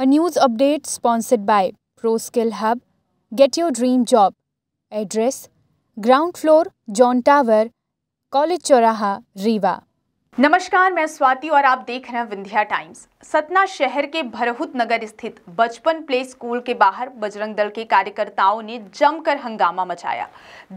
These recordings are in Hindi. A news update sponsored by ProSkill Hub. Get your dream job. Address: Ground floor, John Tower, College Choraha, Rewa. नमस्कार, मैं स्वाति और आप देख रहे हैं विंध्या टाइम्स। सतना शहर के भरहुत नगर स्थित बचपन प्ले स्कूल के बाहर बजरंग दल के कार्यकर्ताओं ने जमकर हंगामा मचाया।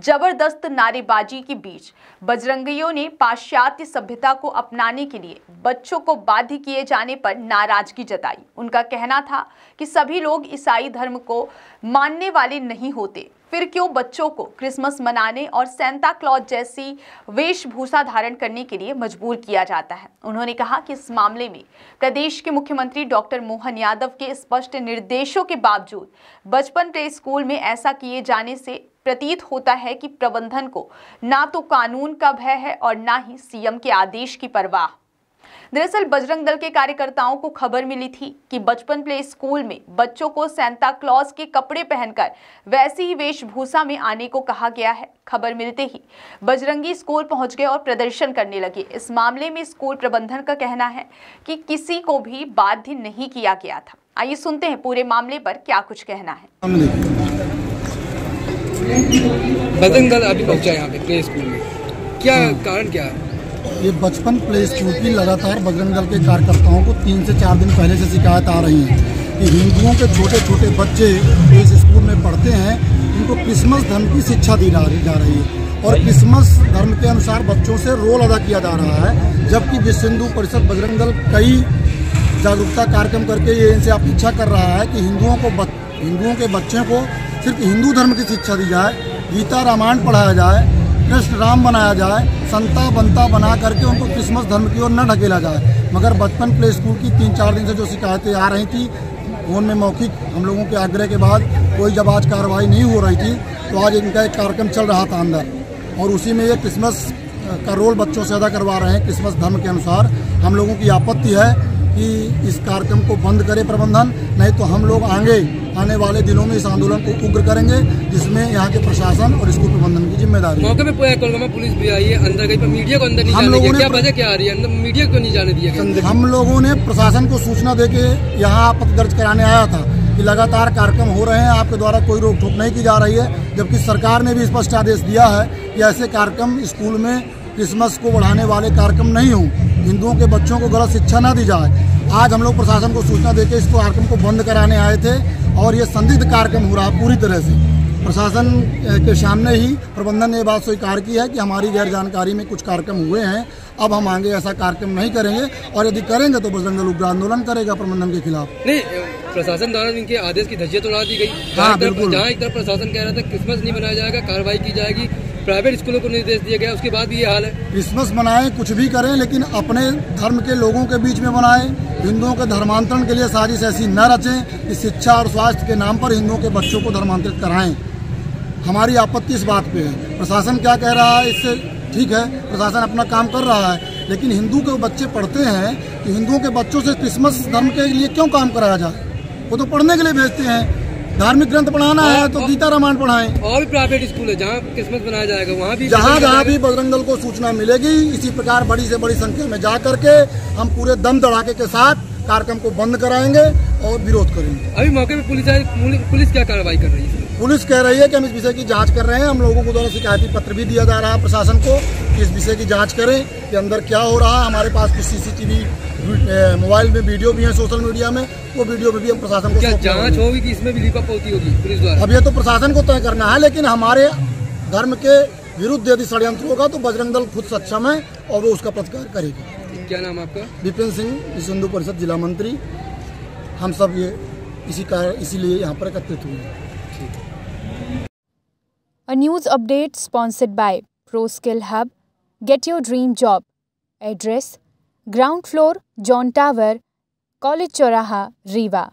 जबरदस्त नारेबाजी के बीच बजरंगियों ने पाश्चात्य सभ्यता को अपनाने के लिए बच्चों को बाध्य किए जाने पर नाराजगी जताई। उनका कहना था कि सभी लोग ईसाई धर्म को मानने वाले नहीं होते, फिर क्यों बच्चों को क्रिसमस मनाने और सांता क्लॉज जैसी वेशभूषा धारण करने के लिए मजबूर किया जाता है। उन्होंने कहा कि इस मामले में प्रदेश के मुख्यमंत्री डॉक्टर मोहन यादव के स्पष्ट निर्देशों के बावजूद बचपन प्ले स्कूल में ऐसा किए जाने से प्रतीत होता है कि प्रबंधन को ना तो कानून का भय है और ना ही सीएम के आदेश की परवाह। दरअसल बजरंग दल के कार्यकर्ताओं को खबर मिली थी कि बचपन प्ले स्कूल में बच्चों को सांता क्लॉज के कपड़े पहनकर वैसी ही वेशभूषा में आने को कहा गया है। खबर मिलते ही बजरंगी स्कूल पहुंच गए और प्रदर्शन करने लगे। इस मामले में स्कूल प्रबंधन का कहना है कि किसी को भी बाध्य नहीं किया गया था। आइए सुनते हैं पूरे मामले पर क्या कुछ कहना है। बजरंग दल अभी पहुंचा यहाँ पे प्ले स्कूल में, क्या कारण क्या है? ये बचपन प्ले स्कूल की लगातार बजरंग दल के कार्यकर्ताओं को 3 से 4 दिन पहले से शिकायत आ रही है कि हिंदुओं के छोटे छोटे बच्चे इस स्कूल में पढ़ते हैं, उनको क्रिसमस धर्म की शिक्षा दी जा रही है और क्रिसमस धर्म के अनुसार बच्चों से रोल अदा किया जा रहा है। जबकि विश्व हिंदू परिषद बजरंग दल कई जागरूकता कार्यक्रम करके ये इनसे अपेक्षा कर रहा है कि हिंदुओं के बच्चों को सिर्फ हिंदू धर्म की शिक्षा दी जाए, गीता रामायण पढ़ाया जाए, कृष्ण राम बनाया जाए, संता बनता बना करके उनको क्रिसमस धर्म की ओर न ढकेला जाए। मगर बचपन प्ले स्कूल की 3-4 दिन से जो शिकायतें आ रही थी, फोन में मौखिक हम लोगों के आग्रह के बाद कोई जब आज कार्रवाई नहीं हो रही थी तो आज इनका एक कार्यक्रम चल रहा था अंदर, और उसी में ये क्रिसमस का रोल बच्चों से अदा करवा रहे हैं क्रिसमस धर्म के अनुसार। हम लोगों की आपत्ति है कि इस कार्यक्रम को बंद करे प्रबंधन, नहीं तो हम लोग आने वाले दिनों में इस आंदोलन को उग्र करेंगे, जिसमें यहाँ के प्रशासन और स्कूल प्रबंधन की जिम्मेदारी। मौके पे पुलिस भी आई है, अंदर गई, पर मीडिया को अंदर नहीं जाने दिया। क्या वजह क्या आ रही है, अंदर मीडिया को नहीं जाने दिया? हम लोगों ने प्रशासन को सूचना दे के यहाँ आपत्ति दर्ज कराने आया था कि लगातार कार्यक्रम हो रहे हैं, आपके द्वारा कोई रोक टोक नहीं की जा रही है, जबकि सरकार ने भी स्पष्ट आदेश दिया है कि ऐसे कार्यक्रम स्कूल में क्रिसमस को बढ़ाने वाले कार्यक्रम नहीं हों, हिंदुओं के बच्चों को गलत शिक्षा ना दी जाए। आज हम लोग प्रशासन को सूचना देके इस कार्यक्रम को बंद कराने आए थे और ये संदिग्ध कार्यक्रम हो रहा पूरी तरह से। प्रशासन के सामने ही प्रबंधन ने ये बात स्वीकार की है कि हमारी गैर जानकारी में कुछ कार्यक्रम हुए हैं, अब हम आगे ऐसा कार्यक्रम नहीं करेंगे और यदि करेंगे तो बजरंग दल उग्र आंदोलन करेगा प्रबंधन के खिलाफ। नहीं, प्रशासन द्वारा इनके आदेश की धज्जियां उड़ा दी गई। हाँ, बिल्कुल। जहाँ एक तरफ प्रशासन कह रहा था क्रिसमस नहीं मनाया जाएगा, कार्रवाई की जाएगी, प्राइवेट स्कूलों को निर्देश दिया गया, उसके बाद भी ये हाल है। क्रिसमस मनाएं, कुछ भी करें, लेकिन अपने धर्म के लोगों के बीच में मनाएं। हिंदुओं के धर्मांतरण के लिए साजिश ऐसी न रचें कि शिक्षा और स्वास्थ्य के नाम पर हिंदुओं के बच्चों को धर्मांतरित कराएं। हमारी आपत्ति इस बात पे है। प्रशासन क्या कह रहा है इससे ठीक है, प्रशासन अपना काम कर रहा है, लेकिन हिंदू के बच्चे पढ़ते हैं तो हिंदुओं के बच्चों से क्रिसमस धर्म के लिए क्यों काम कराया जाए? वो तो पढ़ने के लिए भेजते हैं, धार्मिक ग्रंथ पढ़ाना है तो गीता रामायण पढ़ाएं। और भी प्राइवेट स्कूल है जहाँ क्रिसमस मनाया जाएगा, वहाँ भी जहाँ भी बजरंग दल को सूचना मिलेगी इसी प्रकार बड़ी से बड़ी संख्या में जा करके हम पूरे दम धड़ाके के साथ कार्यक्रम को बंद कराएंगे और विरोध करेंगे। अभी मौके पे पुलिस क्या कार्रवाई कर रही है? पुलिस कह रही है कि हम इस विषय की जाँच कर रहे हैं। हम लोगों को द्वारा शिकायती पत्र भी दिया जा रहा है प्रशासन को कि इस विषय की जाँच करें कि अंदर क्या हो रहा है। हमारे पास कुछ CCTV मोबाइल में वीडियो भी है, सोशल मीडिया में वो वीडियो भी हम प्रशासन को। जांच होगी कि इसमें भी लीक होती होगी पुलिस द्वारा? अब ये तो प्रशासन को तय करना है, लेकिन हमारे धर्म के विरुद्ध यदि षड्यंत्र होगा तो बजरंग दल खुद सक्षम है और वो उसका प्रतिकार करेगा। क्या नाम आपका? विपिन सिंह, विश्व हिंदू परिषद जिला मंत्री। हम सब ये इसीलिए यहाँ पर एकत्रित हुए। A news update sponsored by ProSkill hub. Get your dream job. Address: ground floor, John tower, college चौराहा, रीवा।